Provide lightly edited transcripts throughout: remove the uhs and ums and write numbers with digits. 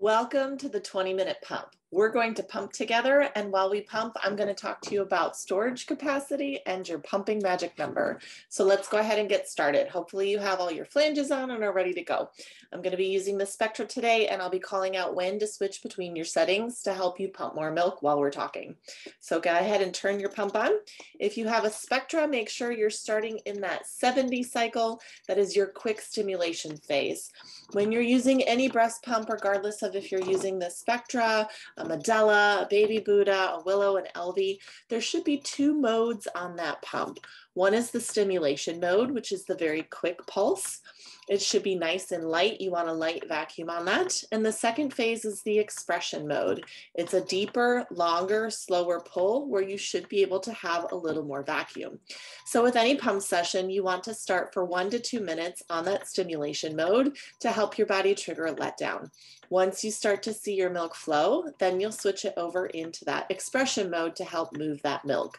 Welcome to the 20-minute pump. We're going to pump together, and while we pump, I'm going to talk to you about storage capacity and your pumping magic number. So let's go ahead and get started. Hopefully you have all your flanges on and are ready to go. I'm going to be using the Spectra today, and I'll be calling out when to switch between your settings to help you pump more milk while we're talking. So go ahead and turn your pump on. If you have a Spectra, make sure you're starting in that 70 cycle. That is your quick stimulation phase. When you're using any breast pump, regardless of if you're using the Spectra, a Medela, a Baby Buddha, a Willow, and Elvie, there should be two modes on that pump. One is the stimulation mode, which is the very quick pulse. It should be nice and light. You want a light vacuum on that. And the second phase is the expression mode. It's a deeper, longer, slower pull where you should be able to have a little more vacuum. So with any pump session, you want to start for 1 to 2 minutes on that stimulation mode to help your body trigger a letdown. Once you start to see your milk flow, then you'll switch it over into that expression mode to help move that milk.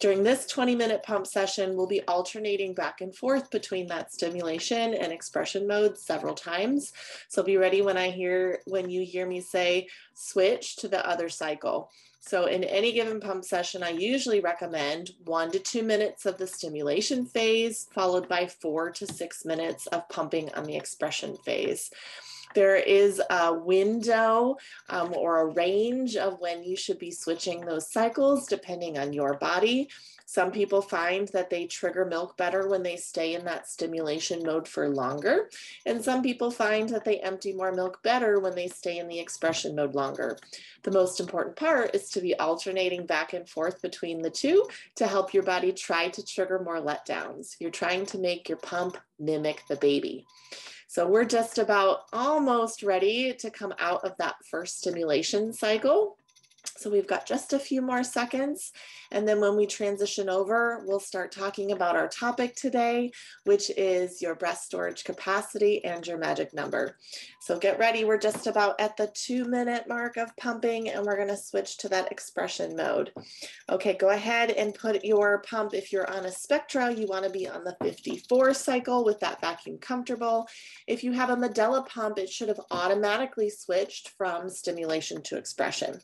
During this 20-minute pump session, we'll be alternating back and forth between that stimulation and expression mode several times. So be ready when you hear me say, switch to the other cycle. So in any given pump session, I usually recommend 1 to 2 minutes of the stimulation phase, followed by 4 to 6 minutes of pumping on the expression phase. There is a window or a range of when you should be switching those cycles depending on your body. Some people find that they trigger milk better when they stay in that stimulation mode for longer. And some people find that they empty more milk better when they stay in the expression mode longer. The most important part is to be alternating back and forth between the two to help your body try to trigger more letdowns. You're trying to make your pump mimic the baby. So we're just about almost ready to come out of that first stimulation cycle. So we've got just a few more seconds. And then when we transition over, we'll start talking about our topic today, which is your breast storage capacity and your magic number. So get ready. We're just about at the 2 minute mark of pumping, and we're going to switch to that expression mode. Okay, go ahead and put your pump. If you're on a Spectra, you want to be on the 54 cycle with that vacuum comfortable. If you have a Medela pump, it should have automatically switched from stimulation to expression.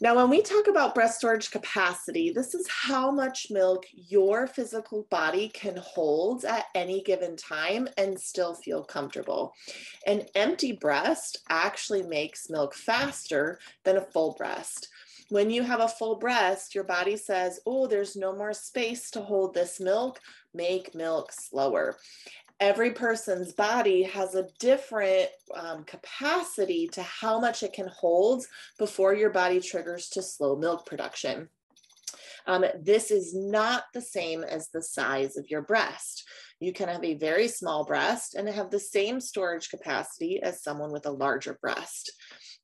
Now, when we talk about breast storage capacity, this is how much milk your physical body can hold at any given time and still feel comfortable. An empty breast actually makes milk faster than a full breast. When you have a full breast, your body says, oh, there's no more space to hold this milk, make milk slower. Every person's body has a different capacity to how much it can hold before your body triggers to slow milk production. This is not the same as the size of your breast. You can have a very small breast and have the same storage capacity as someone with a larger breast.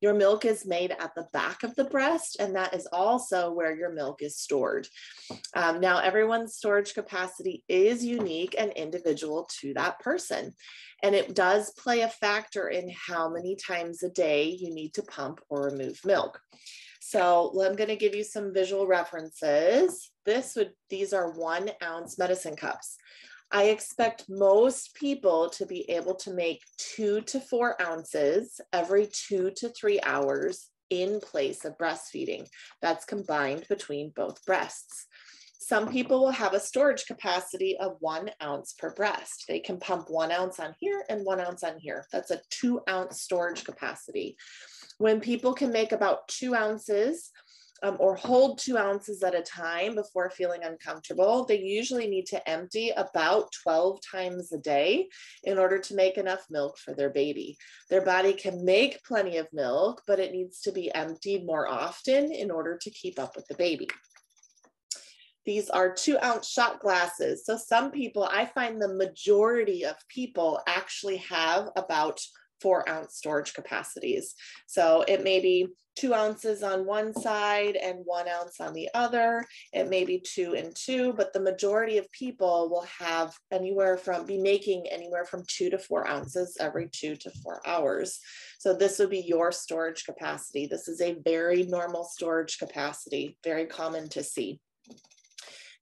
Your milk is made at the back of the breast, and that is also where your milk is stored. Now, everyone's storage capacity is unique and individual to that person, and it does play a factor in how many times a day you need to pump or remove milk. So I'm going to give you some visual references. These are 1 ounce medicine cups. I expect most people to be able to make 2 to 4 ounces every 2 to 3 hours in place of breastfeeding. That's combined between both breasts. Some people will have a storage capacity of 1 ounce per breast. They can pump 1 ounce on here and 1 ounce on here. That's a 2 ounce storage capacity. When people can make about 2 ounces or hold 2 ounces at a time before feeling uncomfortable, they usually need to empty about 12 times a day in order to make enough milk for their baby. Their body can make plenty of milk, but it needs to be emptied more often in order to keep up with the baby. These are 2 ounce shot glasses. So some people, I find the majority of people actually have about 4 ounce storage capacities. So it may be 2 ounces on one side and 1 ounce on the other. It may be 2 and 2, but the majority of people will have be making anywhere from 2 to 4 ounces every 2 to 4 hours. So this would be your storage capacity. This is a very normal storage capacity, very common to see.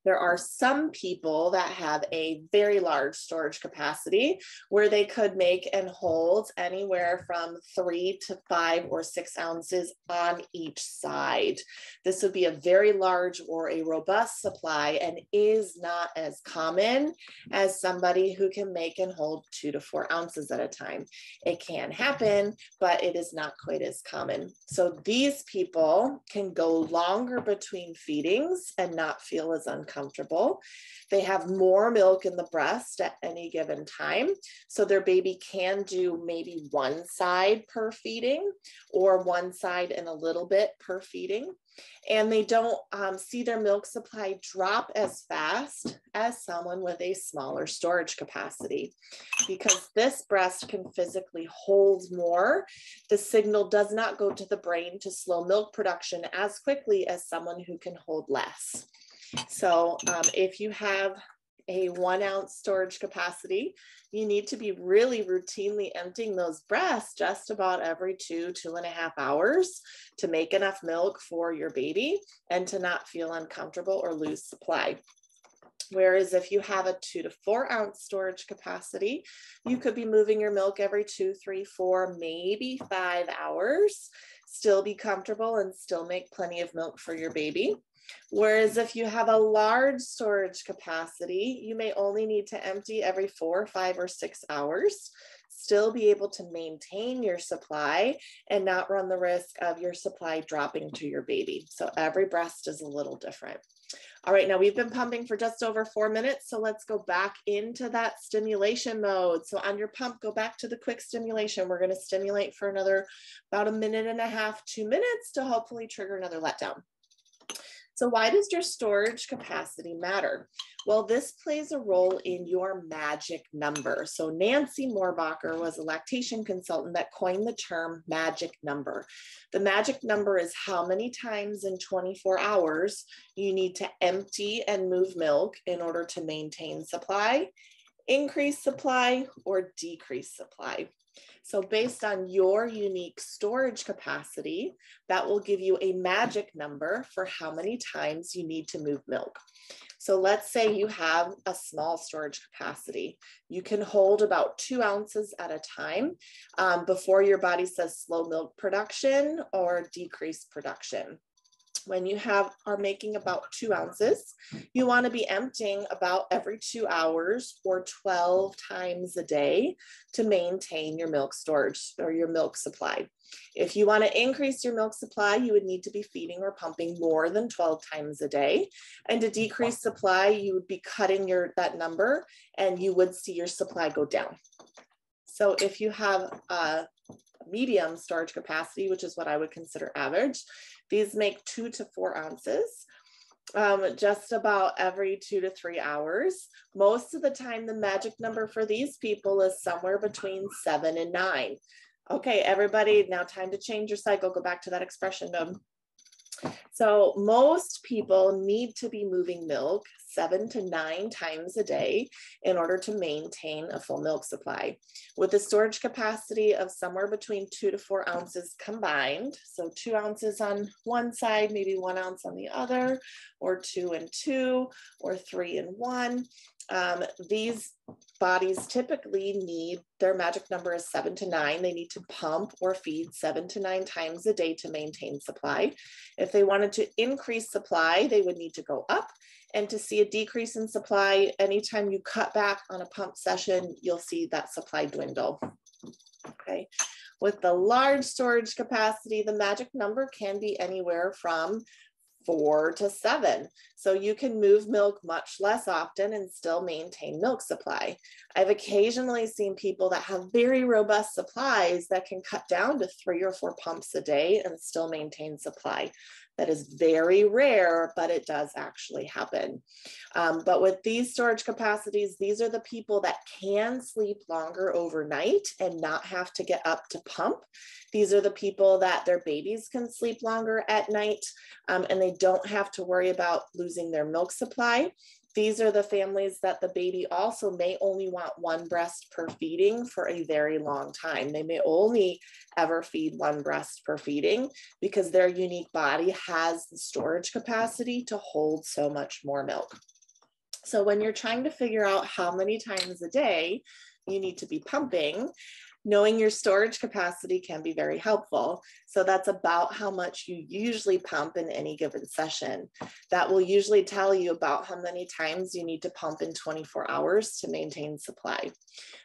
There are some people that have a very large storage capacity where they could make and hold anywhere from 3 to 5 or 6 ounces on each side. This would be a very large or a robust supply and is not as common as somebody who can make and hold 2 to 4 ounces at a time. It can happen, but it is not quite as common. So these people can go longer between feedings and not feel as uncomfortable. They have more milk in the breast at any given time. So their baby can do maybe one side per feeding or one side and a little bit per feeding. And they don't see their milk supply drop as fast as someone with a smaller storage capacity. Because this breast can physically hold more, the signal does not go to the brain to slow milk production as quickly as someone who can hold less. So if you have a 1 ounce storage capacity, you need to be really routinely emptying those breasts just about every 2 to 2.5 hours to make enough milk for your baby and to not feel uncomfortable or lose supply. Whereas if you have a 2 to 4 ounce storage capacity, you could be moving your milk every 2, 3, 4, maybe 5 hours, still be comfortable and still make plenty of milk for your baby. Whereas if you have a large storage capacity, you may only need to empty every 4, 5, or 6 hours, still be able to maintain your supply and not run the risk of your supply dropping to your baby. So every breast is a little different. All right, now we've been pumping for just over 4 minutes, so let's go back into that stimulation mode. So on your pump, go back to the quick stimulation. We're going to stimulate for another about 1.5 to 2 minutes to hopefully trigger another letdown. So why does your storage capacity matter? Well, this plays a role in your magic number. So Nancy Morbacher was a lactation consultant that coined the term magic number. The magic number is how many times in 24 hours you need to empty and move milk in order to maintain supply, increase supply, or decrease supply. So based on your unique storage capacity, that will give you a magic number for how many times you need to move milk. So let's say you have a small storage capacity. You can hold about 2 ounces at a time before your body says slow milk production or decrease production. When you are making about 2 ounces, you want to be emptying about every 2 hours or 12 times a day to maintain your milk storage or your milk supply. If you want to increase your milk supply, you would need to be feeding or pumping more than 12 times a day. And to decrease supply, you would be cutting that number and you would see your supply go down. So if you have a medium storage capacity, which is what I would consider average, these make 2 to 4 ounces, just about every 2 to 3 hours. Most of the time, the magic number for these people is somewhere between 7 and 9. Okay, everybody, now time to change your cycle. Go back to that expression mode. So most people need to be moving milk 7 to 9 times a day in order to maintain a full milk supply. With a storage capacity of somewhere between 2 to 4 ounces combined, so 2 ounces on one side, maybe 1 ounce on the other, or 2 and 2, or 3 and 1, these bodies typically need, their magic number is 7 to 9. They need to pump or feed 7 to 9 times a day to maintain supply. If they wanted to increase supply, they would need to go up. And to see a decrease in supply, anytime you cut back on a pump session, you'll see that supply dwindle. Okay. With the large storage capacity, the magic number can be anywhere from 4 to 7. So you can move milk much less often and still maintain milk supply. I've occasionally seen people that have very robust supplies that can cut down to 3 or 4 pumps a day and still maintain supply. That is very rare, but it does actually happen. But with these storage capacities, these are the people that can sleep longer overnight and not have to get up to pump. These are the people that their babies can sleep longer at night, and they don't have to worry about losing their milk supply. These are the families that the baby also may only want 1 breast per feeding for a very long time. They may only ever feed 1 breast per feeding because their unique body has the storage capacity to hold so much more milk. So when you're trying to figure out how many times a day you need to be pumping, knowing your storage capacity can be very helpful. So that's about how much you usually pump in any given session. That will usually tell you about how many times you need to pump in 24 hours to maintain supply.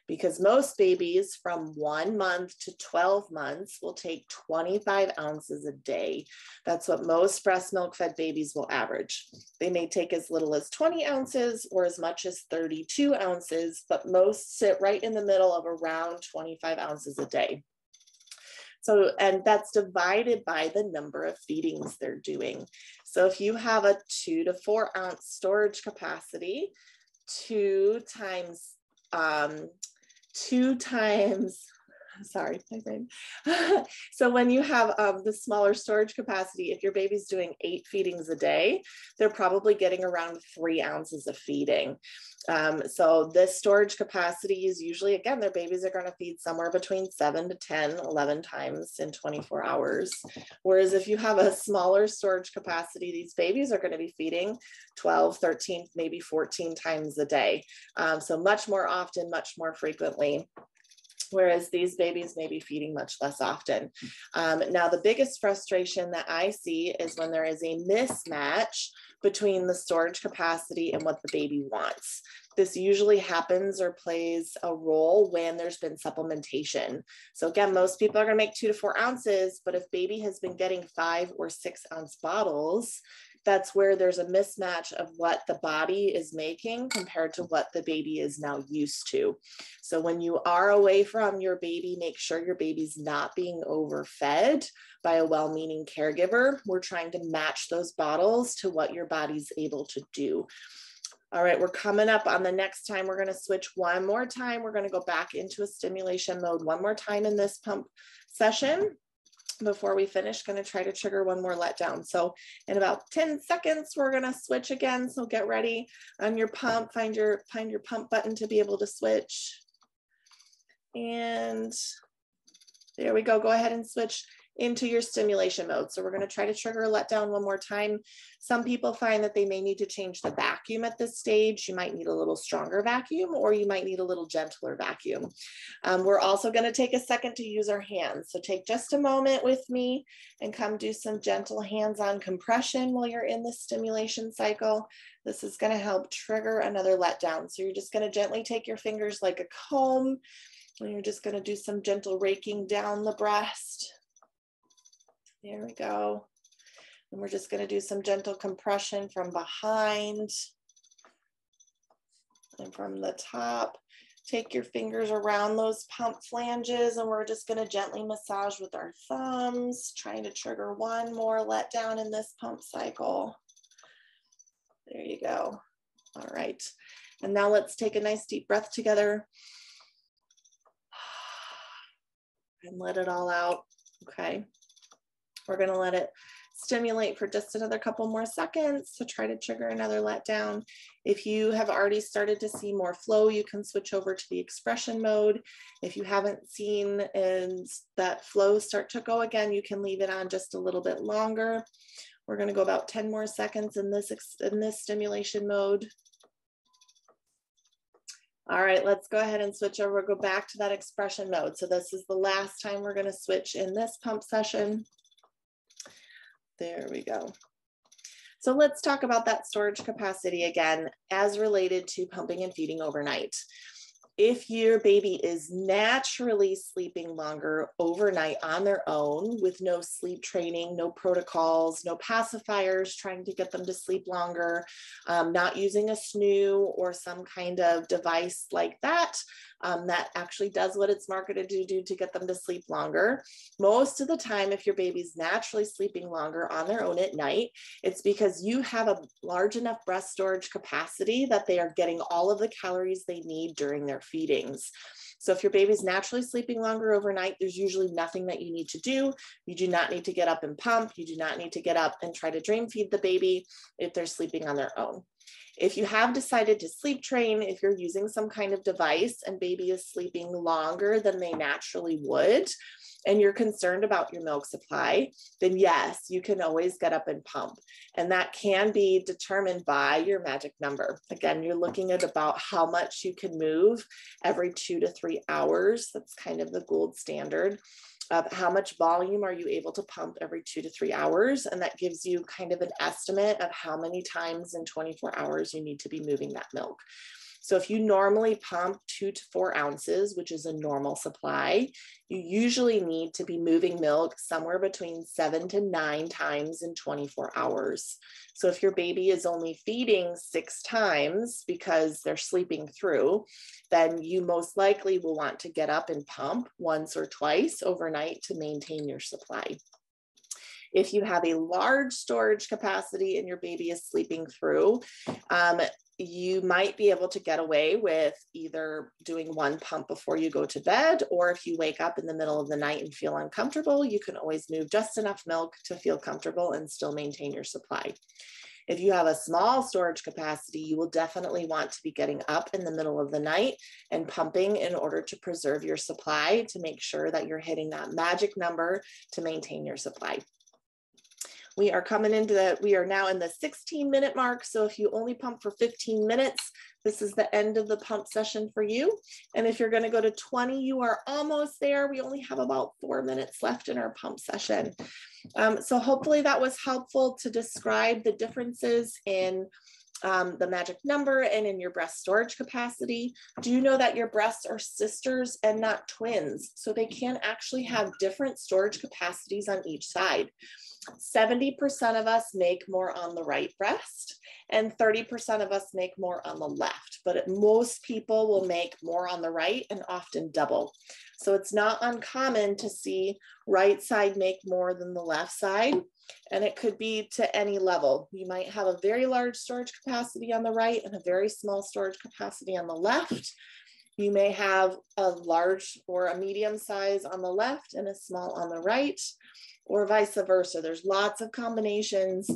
Because most babies from 1 month to 12 months will take 25 ounces a day. That's what most breast milk fed babies will average. They may take as little as 20 ounces or as much as 32 ounces, but most sit right in the middle of around 25 ounces a day. So, and that's divided by the number of feedings they're doing. So if you have a 2 to 4 ounce storage capacity, 2 times, so when you have the smaller storage capacity, if your baby's doing 8 feedings a day, they're probably getting around 3 ounces of feeding. So this storage capacity is usually, again, their babies are going to feed somewhere between 7 to 10, 11 times in 24 hours. Whereas if you have a smaller storage capacity, these babies are going to be feeding 12, 13, maybe 14 times a day. So much more often, much more frequently. Whereas these babies may be feeding much less often. Now, the biggest frustration that I see is when there is a mismatch between the storage capacity and what the baby wants. This usually happens or plays a role when there's been supplementation. So again, most people are gonna make 2 to 4 ounces, but if baby has been getting 5 or 6 ounce bottles, that's where there's a mismatch of what the body is making compared to what the baby is now used to. So when you are away from your baby, make sure your baby's not being overfed by a well-meaning caregiver. We're trying to match those bottles to what your body's able to do. All right, we're coming up on the next time. We're gonna switch one more time. We're gonna go back into a stimulation mode one more time in this pump session. Before we finish, going to try to trigger one more letdown. So in about 10 seconds, we're going to switch again. So get ready on your pump, find your pump button to be able to switch. And there we go. Go ahead and switch into your stimulation mode. So we're going to try to trigger a letdown one more time. Some people find that they may need to change the vacuum at this stage. You might need a little stronger vacuum, or you might need a little gentler vacuum. We're also going to take a second to use our hands. So take just a moment with me and come do some gentle hands-on compression while you're in this stimulation cycle. This is going to help trigger another letdown. So you're just going to gently take your fingers like a comb, and you're just going to do some gentle raking down the breast. There we go. And we're just going to do some gentle compression from behind and from the top. Take your fingers around those pump flanges, and we're just going to gently massage with our thumbs, trying to trigger one more letdown in this pump cycle. There you go. All right. And now let's take a nice deep breath together and let it all out. Okay. We're going to let it stimulate for just another couple more seconds to try to trigger another letdown. If you have already started to see more flow, you can switch over to the expression mode. If you haven't seen and that flow start to go again, you can leave it on just a little bit longer. We're going to go about 10 more seconds in this stimulation mode. All right, let's go ahead and switch over, go back to that expression mode. So this is the last time we're going to switch in this pump session. There we go. So let's talk about that storage capacity again, as related to pumping and feeding overnight. If your baby is naturally sleeping longer overnight on their own with no sleep training, no protocols, no pacifiers, trying to get them to sleep longer, not using a Snoo or some kind of device like that, that actually does what it's marketed to do to get them to sleep longer. Most of the time, if your baby's naturally sleeping longer on their own at night, it's because you have a large enough breast storage capacity that they are getting all of the calories they need during their feedings. So if your baby's naturally sleeping longer overnight, there's usually nothing that you need to do. You do not need to get up and pump. You do not need to get up and try to dream feed the baby if they're sleeping on their own. If you have decided to sleep train, if you're using some kind of device and baby is sleeping longer than they naturally would, and you're concerned about your milk supply, then yes, you can always get up and pump. And that can be determined by your magic number. Again, you're looking at about how much you can move every 2 to 3 hours. That's kind of the gold standard of how much volume are you able to pump every 2 to 3 hours. And that gives you kind of an estimate of how many times in 24 hours you need to be moving that milk. So if you normally pump 2 to 4 ounces, which is a normal supply, you usually need to be moving milk somewhere between 7 to 9 times in 24 hours. So if your baby is only feeding 6 times because they're sleeping through, then you most likely will want to get up and pump once or twice overnight to maintain your supply. If you have a large storage capacity and your baby is sleeping through, you might be able to get away with either doing 1 pump before you go to bed, or if you wake up in the middle of the night and feel uncomfortable, you can always move just enough milk to feel comfortable and still maintain your supply. If you have a small storage capacity, you will definitely want to be getting up in the middle of the night and pumping in order to preserve your supply, to make sure that you're hitting that magic number to maintain your supply. We are now in the 16-minute mark. So if you only pump for 15 minutes, this is the end of the pump session for you. And if you're going to go to 20, you are almost there. We only have about 4 minutes left in our pump session. So hopefully that was helpful to describe the differences in the magic number and in your breast storage capacity. Do you know that your breasts are sisters and not twins? So they can actually have different storage capacities on each side. 70% of us make more on the right breast and 30% of us make more on the left, but most people will make more on the right and often double. So it's not uncommon to see right side make more than the left side, and it could be to any level. You might have a very large storage capacity on the right and a very small storage capacity on the left. You may have a large or a medium size on the left and a small on the right, or vice versa. There's lots of combinations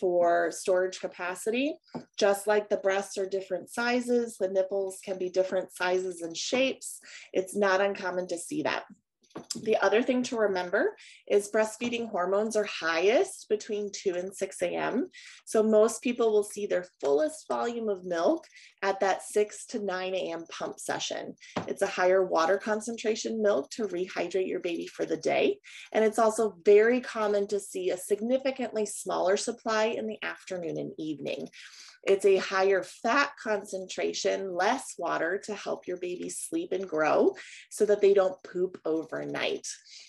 for storage capacity. Just like the breasts are different sizes, the nipples can be different sizes and shapes. It's not uncommon to see that. The other thing to remember is breastfeeding hormones are highest between 2 and 6 a.m. So most people will see their fullest volume of milk at that 6 to 9 a.m. pump session. It's a higher water concentration milk to rehydrate your baby for the day. And it's also very common to see a significantly smaller supply in the afternoon and evening. It's a higher fat concentration, less water to help your baby sleep and grow so that they don't poop overnight.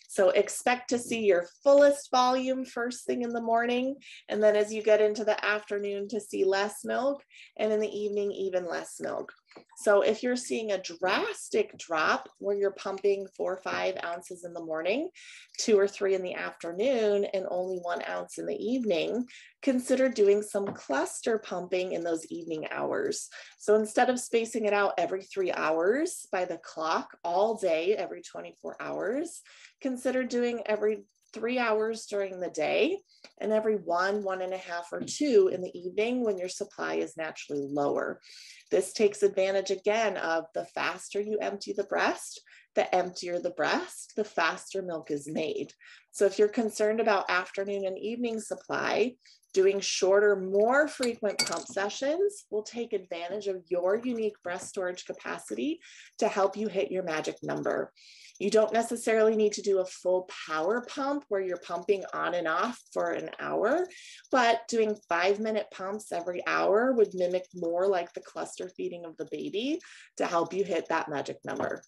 So expect to see your fullest volume first thing in the morning. And then as you get into the afternoon, to see less milk, and in the evening, even less milk. So if you're seeing a drastic drop where you're pumping 4 or 5 ounces in the morning, 2 or 3 in the afternoon, and only 1 ounce in the evening, consider doing some cluster pumping in those evening hours. So instead of spacing it out every 3 hours by the clock all day, every 24 hours, consider doing every 3 hours during the day and every 1, 1.5, or 2 in the evening when your supply is naturally lower. This takes advantage again of the faster you empty the breast, the emptier the breast, the faster milk is made. So if you're concerned about afternoon and evening supply, doing shorter, more frequent pump sessions will take advantage of your unique breast storage capacity to help you hit your magic number. You don't necessarily need to do a full power pump where you're pumping on and off for an hour, but doing 5-minute pumps every hour would mimic more like the cluster feeding of the baby to help you hit that magic number.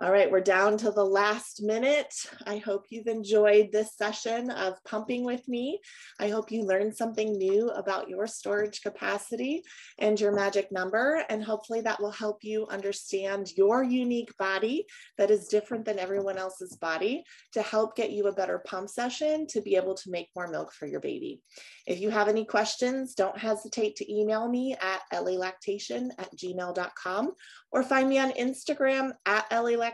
All right, we're down to the last minute. I hope you've enjoyed this session of pumping with me. I hope you learned something new about your storage capacity and your magic number, and hopefully that will help you understand your unique body that is different than everyone else's body to help get you a better pump session to be able to make more milk for your baby. If you have any questions, don't hesitate to email me at lalactation@gmail.com or find me on Instagram at @LALactation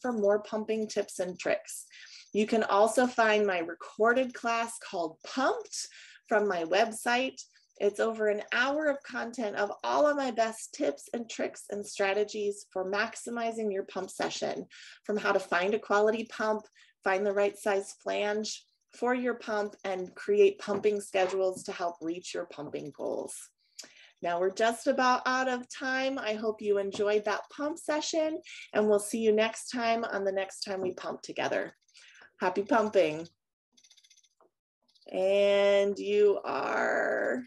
for more pumping tips and tricks. You can also find my recorded class called Pumped from my website. It's over an hour of content of all of my best tips and tricks and strategies for maximizing your pump session, from how to find a quality pump, find the right size flange for your pump, and create pumping schedules to help reach your pumping goals. Now we're just about out of time. I hope you enjoyed that pump session, and we'll see you next time on the next time we pump together. Happy pumping. And you are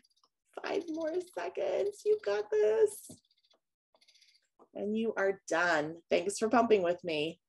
5 more seconds. You've got this. And you are done. Thanks for pumping with me.